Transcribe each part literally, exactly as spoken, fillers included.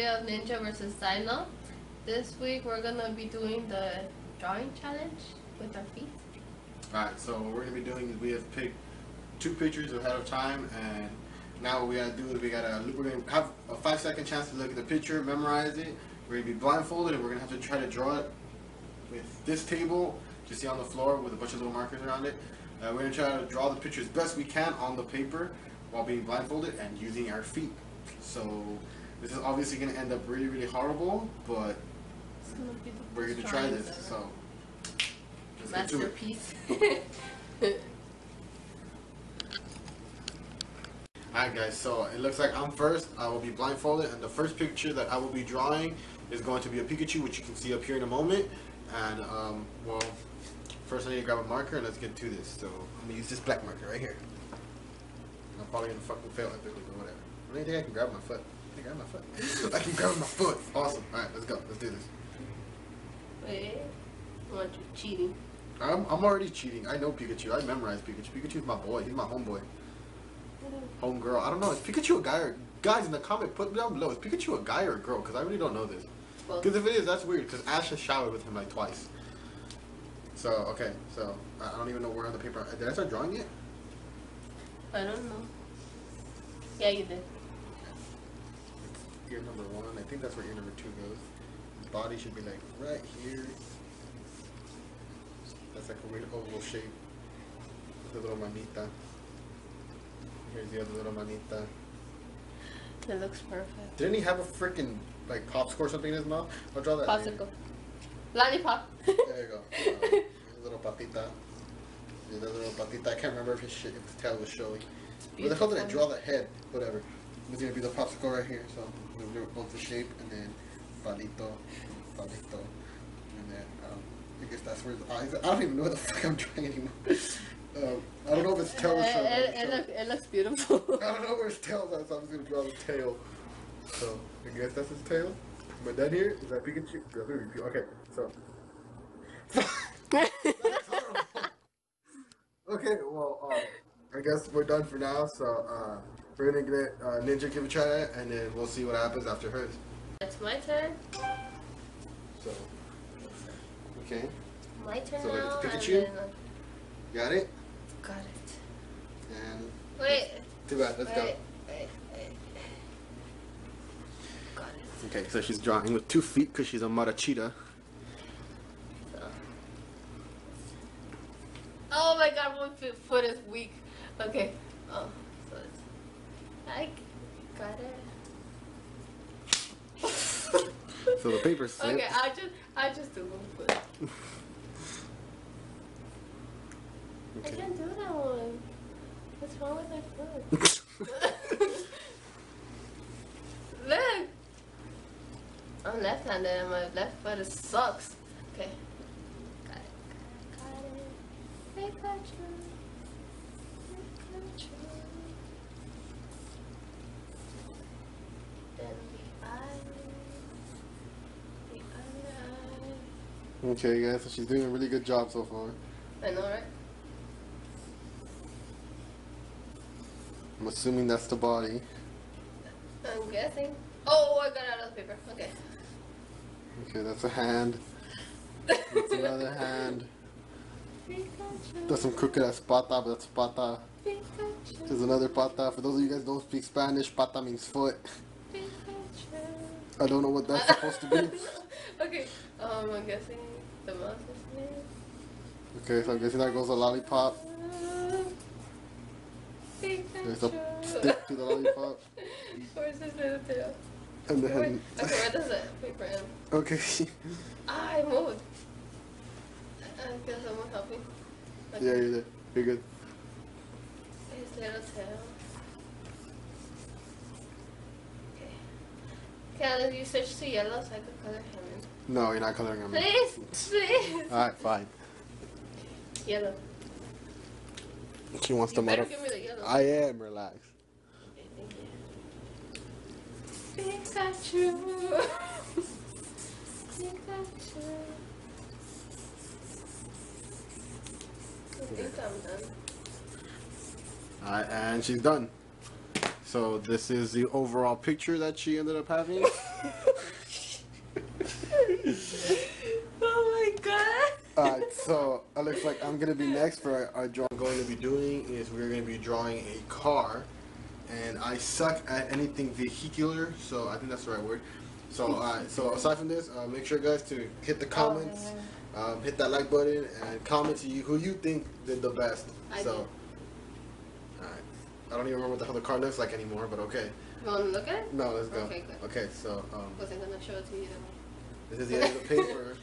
video of Ninja versus. Dino. This week we're going to be doing the drawing challenge with our feet. Alright, so what we're going to be doing is we have picked two pictures ahead of time, and now what we got to do is we got to we're going to have a five second chance to look at the picture, memorize it. We're going to be blindfolded and we're going to have to try to draw it with this table you see on the floor with a bunch of little markers around it. Uh, we're going to try to draw the picture as best we can on the paper while being blindfolded and using our feet. So this is obviously going to end up really, really horrible, but it's gonna be we're going to try this. Ever. So let's masterpiece. Alright guys, so it looks like I'm first. I will be blindfolded, and the first picture that I will be drawing is going to be a Pikachu, which you can see up here in a moment. And um, well, first I need to grab a marker and let's get to this. So I'm gonna use this black marker right here. I'm probably gonna fucking fail epically, but whatever. I don't think I can grab my foot. I can grab my foot. I can grab my foot. Awesome. All right, let's go. Let's do this. Wait, I want you cheating. I'm I'm already cheating. I know Pikachu. I memorized Pikachu. Pikachu's my boy. He's my homeboy. Home girl. I don't know. Is Pikachu a guy or guys in the comment? Put down below. Is Pikachu a guy or a girl? Because I really don't know this. Because if it is, that's weird, because Ash has showered with him like twice. So, okay, so, I don't even know where on the paper, did I start drawing it? I don't know. Yeah, you did. Ear number one, I think that's where ear number two goes. His body should be like right here. That's like a weird oval shape. The little manita. Here's the other little manita. It looks perfect. Didn't he have a freaking... like popsicle or something in his mouth? I'll draw that. Popsicle. Lollipop. There you go. Uh, little papita. There's a little papita. I can't remember if his shit, if the tail was showing. Where the hell did I draw the head? Whatever. It's gonna be the popsicle right here. So we're gonna do both the shape and then palito, palito, and then um, I guess that's where the eyes. I don't even know what the fuck I'm drawing anymore. Um, I don't know if it's tail was showing. It, it, it, look, it looks beautiful. I don't know where his tail is, so I'm just gonna draw the tail. So, I guess that's his tail. But that here is that Pikachu. Okay, so. That's horrible. Okay, well, um, I guess we're done for now. So, uh, we're gonna get uh, Ninja give a try at it, and then we'll see what happens after hers. That's my turn. So, okay. My turn. So, now, it's Pikachu. And then... Got it? Got it. And. Wait. Too bad, let's wait, go. Wait. Okay, so she's drawing with two feet because she's a marachita. Oh my god, one foot is weak. Okay. Oh, so it's... I got it. So the paper slipped. Okay, I just, I just do one foot. Okay. I can't do that one. What's wrong with my foot? Look. I'm left-handed and my left foot is sucks. Okay. Got it, got it, got it. Pikachu. Pikachu. Then the eye. The other eye. Okay, guys, so she's doing a really good job so far. I know, right? I'm assuming that's the body. I'm guessing. Oh, I got out of the paper. Okay. Okay, that's a hand. That's another hand. Pikachu. That's some crooked ass pata, but that's pata. Pikachu. There's another pata. For those of you guys who don't speak Spanish, pata means foot. Pikachu. I don't know what that's supposed to be. Okay, um, I'm guessing the mouse is name. Okay, so I'm guessing that goes a lollipop. Pikachu. There's a stick to the lollipop. Where's his little tail? And then... Okay, where does that paper end? Okay. Ah, I moved. I guess someone help me. Okay. Yeah, you're there. You're good. His little tail. Okay. Can you switch to yellow so I could color him in? No, you're not coloring him in. Please, please. Alright, fine. Yellow. She wants to modify. I am, relax. Pikachu. Pikachu. I think I'm done. Alright, and she's done. So this is the overall picture that she ended up having. Oh my god. Alright, so it looks like I'm gonna be next for our, our drawing. What we're going to be doing is we're gonna be drawing a car, and I suck at anything vehicular, so I think that's the right word. So uh, so aside from this, uh, make sure guys to hit the comments, um, hit that like button, and comment to you who you think did the best. I so did. All right. I don't even remember what the hell the car looks like anymore, but okay. Well, look at it. No, let's go. Okay, good. Okay, so um, wasn't gonna show it to you though. This is the end of the paper.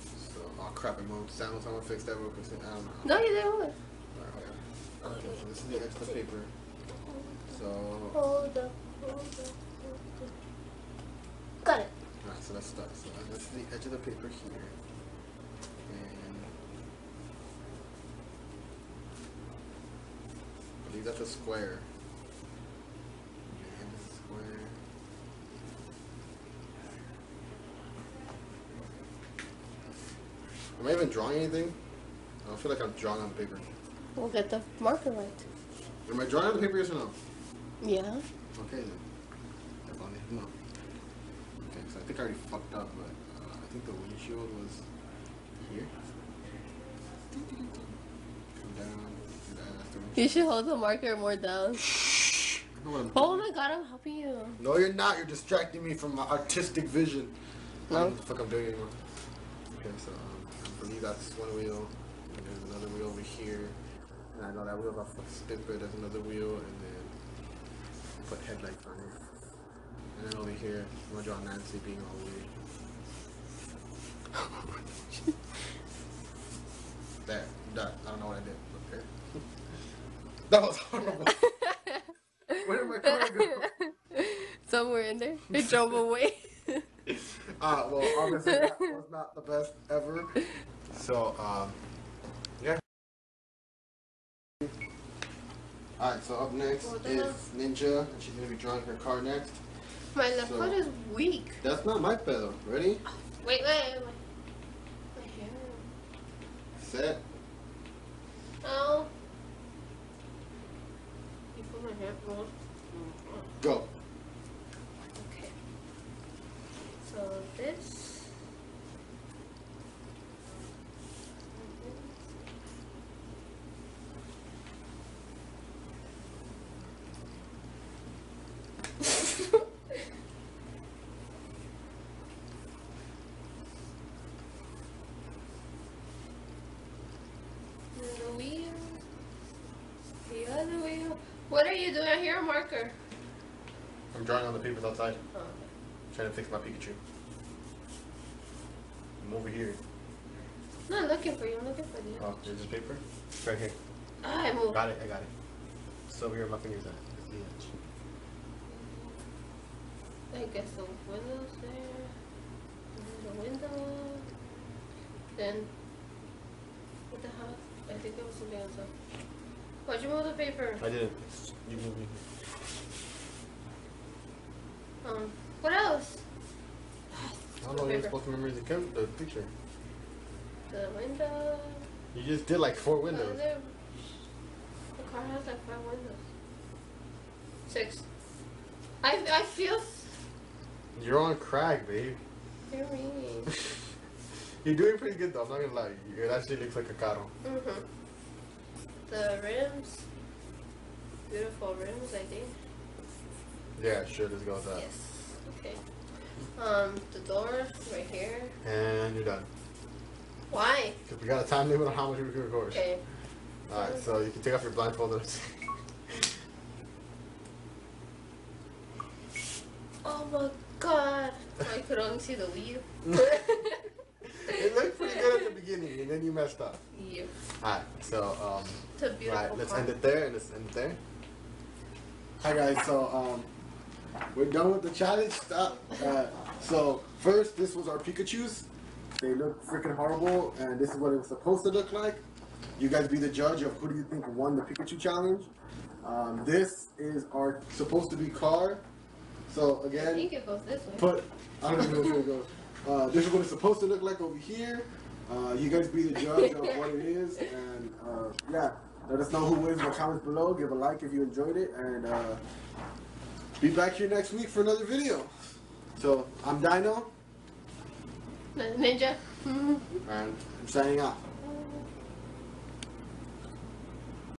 So oh crap, it moved. Sounds like I'm gonna fix that real quick. I don't know. No, you didn't. All right, okay. Okay, so this is the extra paper. So hold up, hold up. Got it. Alright, so that's stuck. So that's the edge of the paper here. And I believe that's a square. And a square. Am I even drawing anything? I don't feel like I'm drawing on paper. We'll get the marker right. Am I drawing on the paper, yes or no? Yeah. Okay then. That's all I need to know. I think I already fucked up, but uh, I think the windshield was here. Come down. That you should hold the marker more down. Oh my god, I'm helping you. No, you're not. You're distracting me from my artistic vision. No. I don't know what the fuck I'm doing anymore. Okay, so um, I believe that's one wheel. And there's another wheel over here. And I know that wheel got fucking stupid. There's another wheel, and then I put headlights on it. And then over here, I'm gonna draw Nancy being all weird. There, done. I don't know what I did. Okay. That was horrible. Where did my car go? Somewhere in there. It drove away. Ah, uh, well, obviously that was not the best ever. So, um, yeah. All right. So up next well, is Ninja, and she's gonna be drawing her car next. My left so, foot is weak. That's not my pedal. Ready? Wait, wait, wait. My hair. Set. Oh. You put my hair on. Go. Okay. So this. What are you doing? I hear a marker. I'm drawing on the papers outside. Oh, okay. I'm trying to fix my Pikachu. I'm over here. I'm not looking for you. I'm looking for you. Oh, there's this paper? It's right here. Ah, I moved. Got it. I got it. It's over here. My finger's at. It's the edge. I guess the window's there. The window. Then, what the hell? I think there was something else up. Why'd you move the paper? I didn't. You moved me. Um, what else? I don't know you're supposed to remember the, camera, the picture. The window. You just did like four windows. Uh, the car has like five windows. Six. I, I feel... You're on crack, babe. What do you mean? You're doing pretty good though, I'm not gonna lie. It actually looks like a carro. Mm-hmm. The rims, beautiful rims, I think. Yeah, sure, let's go with that. Yes, okay. Um, the door, right here. And you're done. Why? Because we got a time limit on how much we can record. Okay. Alright, um, so you can take off your blindfold. Oh my god. I could only see the wheel. It looked pretty good at the beginning, and then you messed up. Yeah. Alright, so, um, it's a beautiful right, let's car. end it there, and let's end it there. Hi guys, so, um, we're done with the challenge. Stop. Uh, so, first, this was our Pikachus. They look freaking horrible, and this is what it was supposed to look like. You guys be the judge of who do you think won the Pikachu challenge. Um, this is our supposed to be car. So, again, I think it goes this way. Put, I don't even know where it goes. Uh, this is what it's supposed to look like over here. Uh, you guys be the judge of what it is, and uh, yeah, Let us know who wins in the comments below. Give a like if you enjoyed it, and uh, be back here next week for another video. So I'm Dino. Ninja. And I'm signing off.